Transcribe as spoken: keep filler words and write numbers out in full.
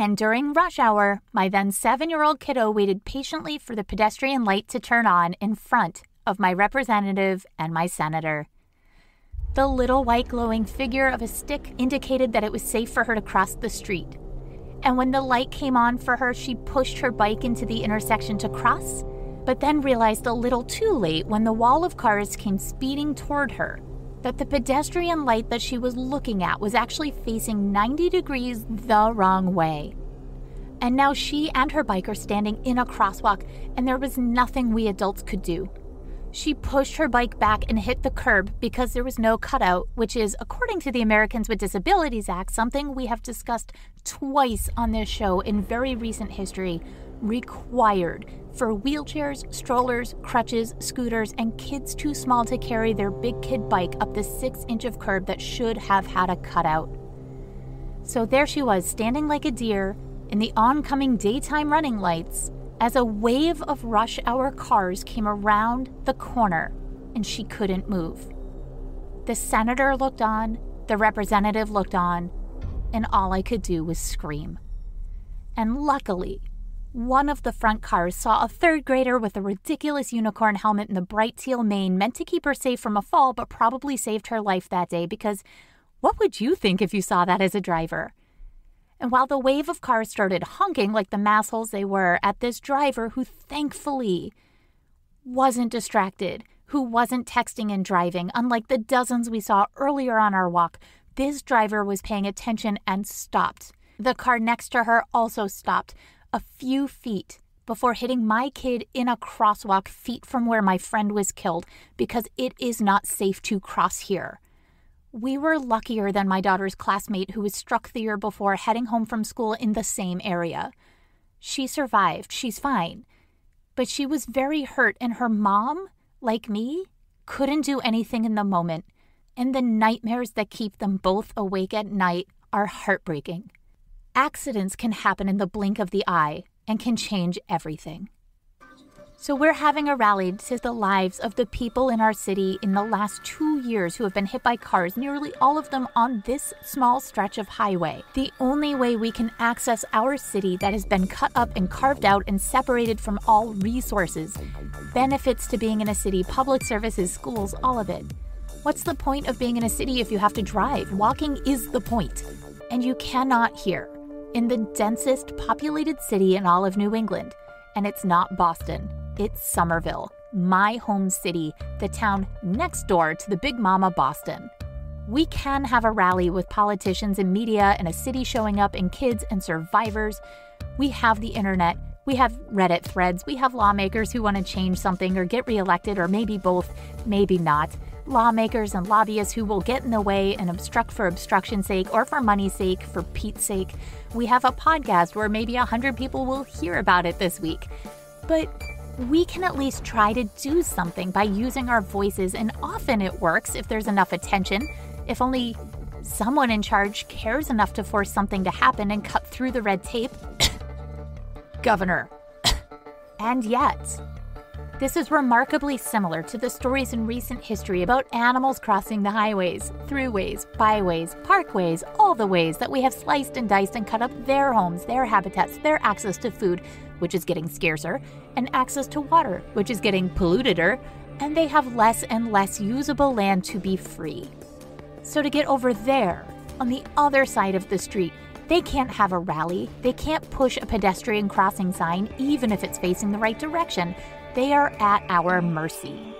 and during rush hour, my then seven-year-old kiddo waited patiently for the pedestrian light to turn on in front of my representative and my senator. The little white glowing figure of a stick indicated that it was safe for her to cross the street. And when the light came on for her, she pushed her bike into the intersection to cross, but then realized a little too late when the wall of cars came speeding toward her that the pedestrian light that she was looking at was actually facing ninety degrees the wrong way. And now she and her bike are standing in a crosswalk, and there was nothing we adults could do. She pushed her bike back and hit the curb because there was no cutout, which is, according to the Americans with Disabilities Act, something we have discussed twice on this show in very recent history, required for wheelchairs, strollers, crutches, scooters, and kids too small to carry their big kid bike up the six inch of curb that should have had a cutout. So there she was, standing like a deer in the oncoming daytime running lights, as a wave of rush hour cars came around the corner, and she couldn't move. The senator looked on, the representative looked on, and all I could do was scream. And luckily, one of the front cars saw a third grader with a ridiculous unicorn helmet and the bright teal mane meant to keep her safe from a fall, but probably saved her life that day, because what would you think if you saw that as a driver? And while the wave of cars started honking like the massholes they were at this driver, who thankfully wasn't distracted, who wasn't texting and driving, unlike the dozens we saw earlier on our walk, this driver was paying attention and stopped. The car next to her also stopped a few feet before hitting my kid in a crosswalk feet from where my friend was killed, because it is not safe to cross here. We were luckier than my daughter's classmate who was struck the year before heading home from school in the same area. She survived. She's fine. But she was very hurt, and her mom, like me, couldn't do anything in the moment. And the nightmares that keep them both awake at night are heartbreaking. Accidents can happen in the blink of the eye and can change everything. So we're having a rally to the lives of the people in our city in the last two years who have been hit by cars, nearly all of them on this small stretch of highway. The only way we can access our city that has been cut up and carved out and separated from all resources, benefits to being in a city, public services, schools, all of it. What's the point of being in a city if you have to drive? Walking is the point. And you cannot here, in the densest populated city in all of New England. And it's not Boston. It's Somerville, my home city, the town next door to the Big Mama Boston. We can have a rally with politicians and media and a city showing up and kids and survivors. We have the internet. We have Reddit threads. We have lawmakers who want to change something or get reelected, or maybe both, maybe not. Lawmakers and lobbyists who will get in the way and obstruct for obstruction's sake or for money's sake, for Pete's sake. We have a podcast where maybe one hundred people will hear about it this week. But we can at least try to do something by using our voices, and often it works if there's enough attention, if only someone in charge cares enough to force something to happen and cut through the red tape. Governor. And yet, this is remarkably similar to the stories in recent history about animals crossing the highways, throughways, byways, parkways, all the ways that we have sliced and diced and cut up their homes, their habitats, their access to food, which is getting scarcer, and access to water, which is getting polluteder, and they have less and less usable land to be free. So to get over there, on the other side of the street, they can't have a rally, they can't push a pedestrian crossing sign even if it's facing the right direction. They are at our mercy.